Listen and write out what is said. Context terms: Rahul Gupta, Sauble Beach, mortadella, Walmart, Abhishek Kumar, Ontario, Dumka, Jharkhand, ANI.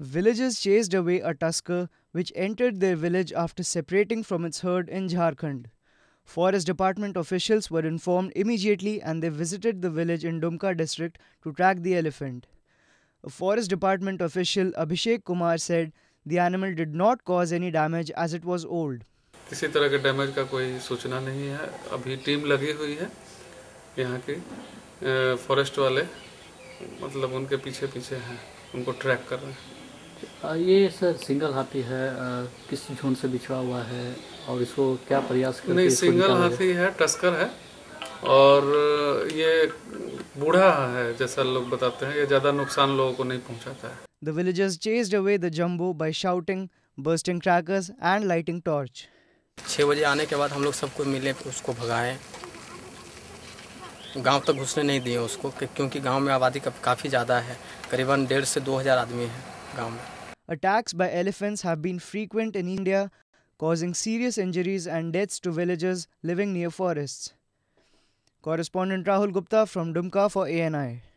Villagers chased away a tusker which entered their village after separating from its herd in Jharkhand. Forest Department officials were informed immediately and they visited the village in Dumka district to track the elephant. A Forest Department official, Abhishek Kumar, said the animal did not cause any damage as it was old. किसी तरह के damage का कोई सूचना नहीं है. अभी team लगी हुई है यहाँ के फॉरेस्ट वाले, मतलब उनके पीछे हैं, उनको ट्रैक कर रहे हैं. ये सर सिंगल हाथी है, किस झुंड से बिछड़ा हुआ है और इसको क्या प्रयास करते हैं? नहीं, सिंगल हाथी है, टस्कर है और ये बूढ़ा है जैसा लोग बताते हैं. ये ज़्यादा नुकसान लोगों को नहीं पहुंचाता है. The villagers chased away the jumbo by shouting, bursting crackers and lighting torch. 6 बजे आने के बाद हम लोग सबको मिले, उसको भगाए, गांव तक घुसने नहीं दिए उसको, क्योंकि गांव में आबादी काफ़ी ज़्यादा है, करीबन 1,500 से 2,000 आदमी है गांव में. Attacks by elephants have been frequent in India, causing serious injuries and deaths to villagers living near forests. Correspondent Rahul Gupta from Dumka for ANI.